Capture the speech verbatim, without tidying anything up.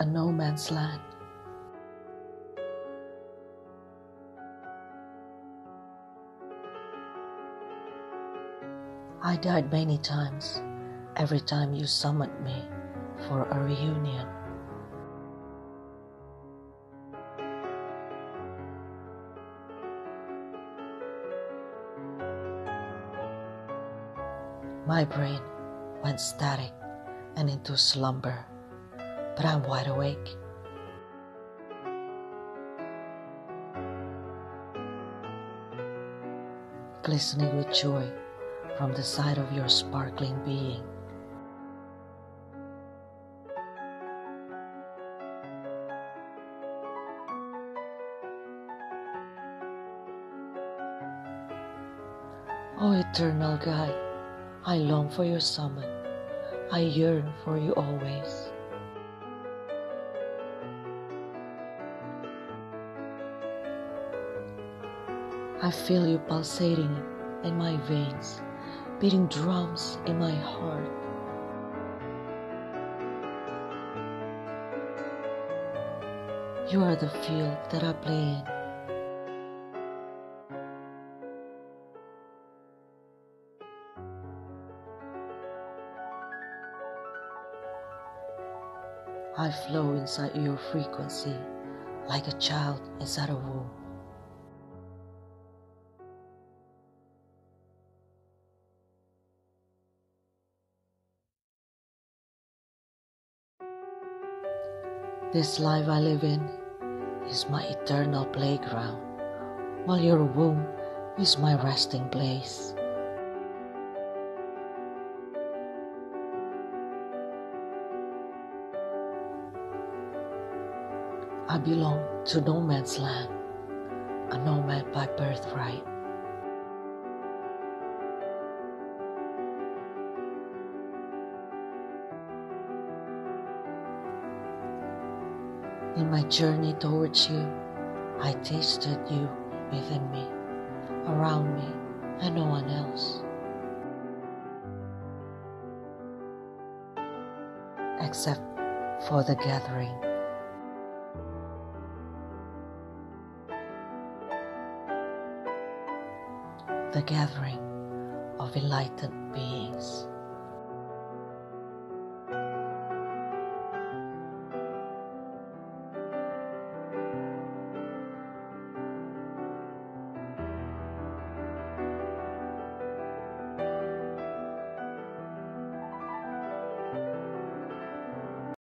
a no man's land. I died many times, every time you summoned me for a reunion. My brain went static and into slumber, but I'm wide awake. Glistening with joy from the side of your sparkling being. O eternal guide, I long for your summon. I yearn for you always. I feel you pulsating in my veins, beating drums in my heart. You are the field that I play in. I flow inside your frequency like a child inside a womb. This life I live in is my eternal playground, while your womb is my resting place. I belong to no man's land, a nomad by birthright. In my journey towards you, I tasted you within me, around me, and no one else. Except for the gathering. The gathering of enlightened beings.